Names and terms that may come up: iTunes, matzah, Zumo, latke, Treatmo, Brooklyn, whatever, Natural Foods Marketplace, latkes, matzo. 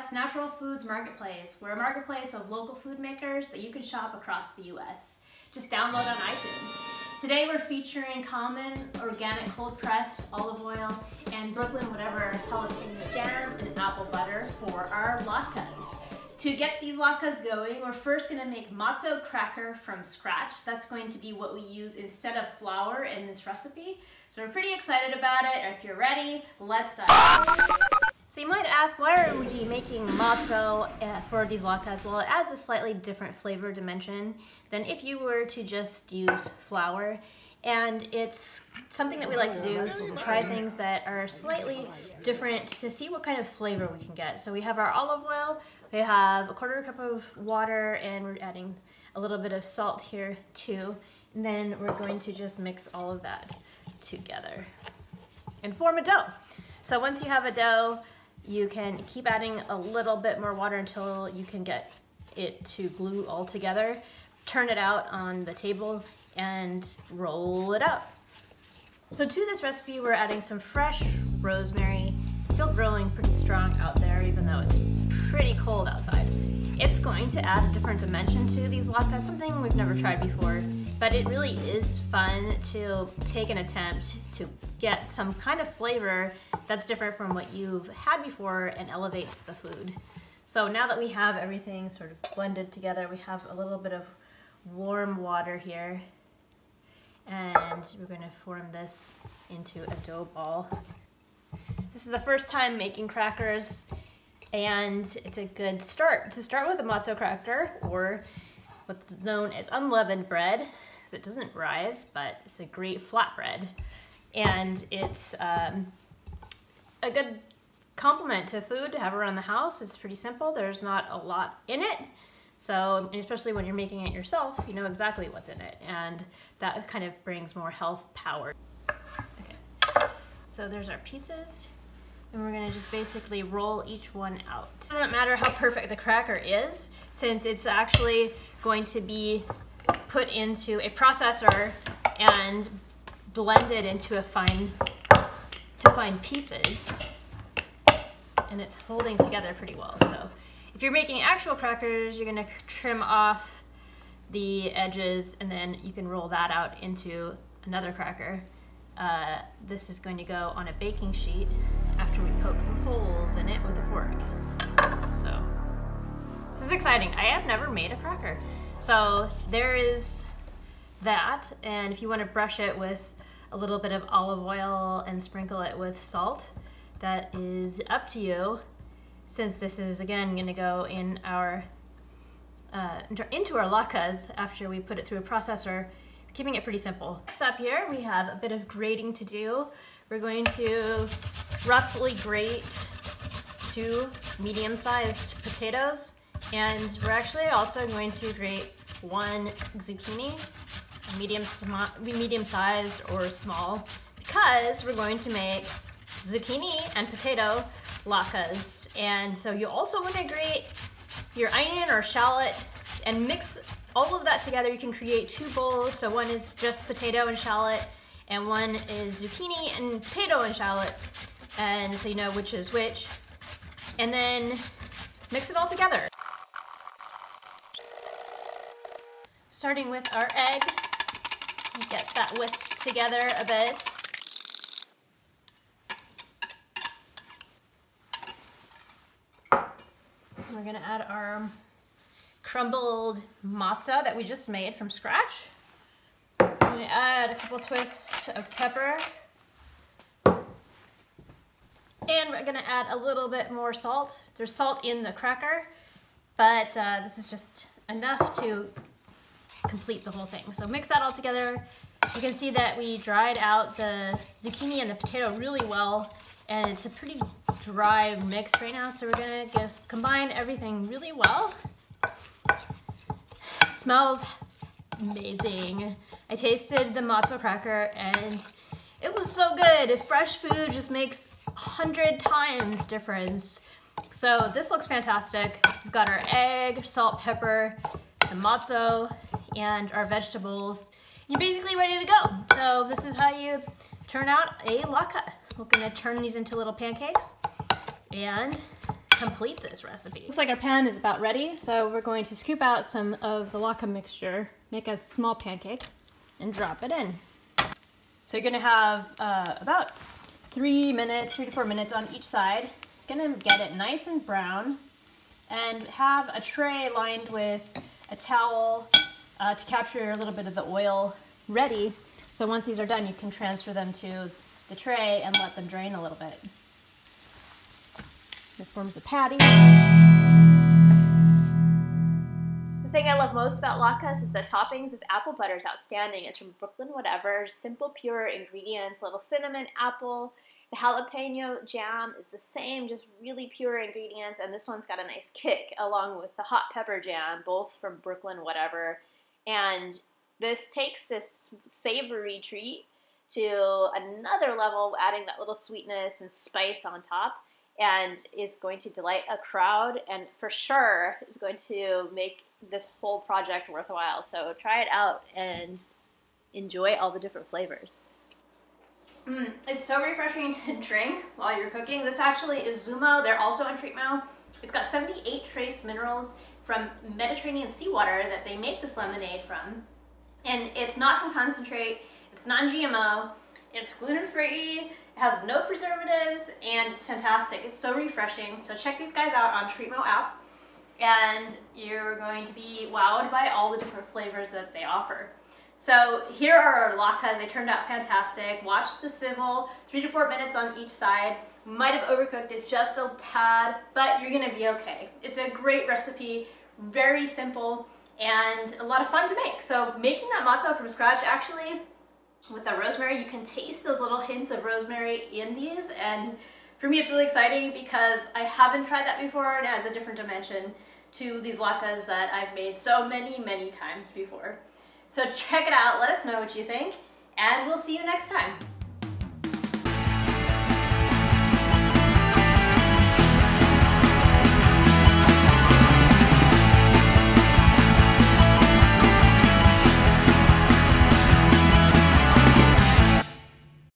That's Natural Foods Marketplace. We're a marketplace of local food makers that you can shop across the US. Just download on iTunes. Today we're featuring common, organic, cold-pressed olive oil and Brooklyn whatever jalapeno jam and apple butter for our latkes. To get these latkes going, we're first going to make matzo cracker from scratch. That's going to be what we use instead of flour in this recipe. So we're pretty excited about it. If you're ready, let's dive in. So you might ask, why are we making matzo for these latkes? Well, it adds a slightly different flavor dimension than if you were to just use flour. And it's something that we like to do, is try things that are slightly different to see what kind of flavor we can get. So we have our olive oil, we have a quarter cup of water, and we're adding a little bit of salt here too. And then we're going to just mix all of that together and form a dough. So once you have a dough, you can keep adding a little bit more water until you can get it to glue all together. Turn it out on the table and roll it up. So to this recipe, we're adding some fresh rosemary, still growing pretty strong out there, even though it's pretty cold outside. It's going to add a different dimension to these latkes, something we've never tried before, but it really is fun to take an attempt to get some kind of flavor that's different from what you've had before and elevates the food. So now that we have everything sort of blended together, we have a little bit of warm water here, and we're going to form this into a dough ball. This is the first time making crackers, and it's a good start to start with a matzo cracker, or what's known as unleavened bread. It doesn't rise, but it's a great flatbread, and it's a good complement to food to have around the house. It's pretty simple. There's not a lot in it, so, and especially when you're making it yourself, you know exactly what's in it, and that kind of brings more health power. Okay, so there's our pieces. And we're gonna just basically roll each one out. It doesn't matter how perfect the cracker is, since it's actually going to be put into a processor and blended into a fine pieces. And it's holding together pretty well. So if you're making actual crackers, you're gonna trim off the edges, and then you can roll that out into another cracker. This is going to go on a baking sheet after we poke some holes in it with a fork. So this is exciting. I have never made a cracker. So there is that. And if you want to brush it with a little bit of olive oil and sprinkle it with salt, that is up to you, since this is again going to go in our into our latkes after we put it through a processor. Keeping it pretty simple. Next up here, we have a bit of grating to do. We're going to roughly grate 2 medium-sized potatoes, and we're actually also going to grate 1 zucchini, medium-sized or small, because we're going to make zucchini and potato latkes. And so you also want to grate your onion or shallot and mix all of that together. You can create 2 bowls. So one is just potato and shallot, and one is zucchini and potato and shallot. And so you know which is which. And then mix it all together. Starting with our egg, get that whisked together a bit. We're gonna add our crumbled matzo that we just made from scratch. I'm gonna add a couple twists of pepper. And we're gonna add a little bit more salt. There's salt in the cracker, but this is just enough to complete the whole thing. So mix that all together. You can see that we dried out the zucchini and the potato really well, and it's a pretty dry mix right now. So we're gonna just combine everything really well. Smells amazing. I tasted the matzo cracker and it was so good. Fresh food just makes 100 times difference. So this looks fantastic. We've got our egg, salt, pepper, the matzo, and our vegetables. You're basically ready to go. So this is how you turn out a latke. We're gonna turn these into little pancakes and complete this recipe. Looks like our pan is about ready, so we're going to scoop out some of the laka mixture, make a small pancake, and drop it in. So you're gonna have about 3 minutes, 3 to 4 minutes on each side. It's gonna get it nice and brown, and have a tray lined with a towel to capture a little bit of the oil ready. So once these are done, you can transfer them to the tray and let them drain a little bit. It forms a patty. The thing I love most about lakas is the toppings. This apple butter is outstanding. It's from Brooklyn, whatever. Simple, pure ingredients. Little cinnamon, apple. The jalapeno jam is the same, just really pure ingredients. And this one's got a nice kick along with the hot pepper jam, both from Brooklyn, whatever. And this takes this savory treat to another level, adding that little sweetness and spice on top, and is going to delight a crowd, and for sure is going to make this whole project worthwhile. So try it out and enjoy all the different flavors. It's so refreshing to drink while you're cooking. This actually is Zumo. They're also on Treatmo. It's got 78 trace minerals from Mediterranean seawater that they make this lemonade from. And it's not from concentrate, it's non-GMO, it's gluten-free, it has no preservatives, and it's fantastic. It's so refreshing. So check these guys out on Treatmo app, and you're going to be wowed by all the different flavors that they offer. So here are our lakas. They turned out fantastic. Watch the sizzle, 3 to 4 minutes on each side. Might have overcooked it just a tad, but you're gonna be okay. It's a great recipe, very simple, and a lot of fun to make. So making that matzah from scratch, actually, with the rosemary, you can taste those little hints of rosemary in these, and for me it's really exciting because I haven't tried that before, and it adds a different dimension to these lakas that I've made so many times before. So check it out, let us know what you think, and we'll see you next time.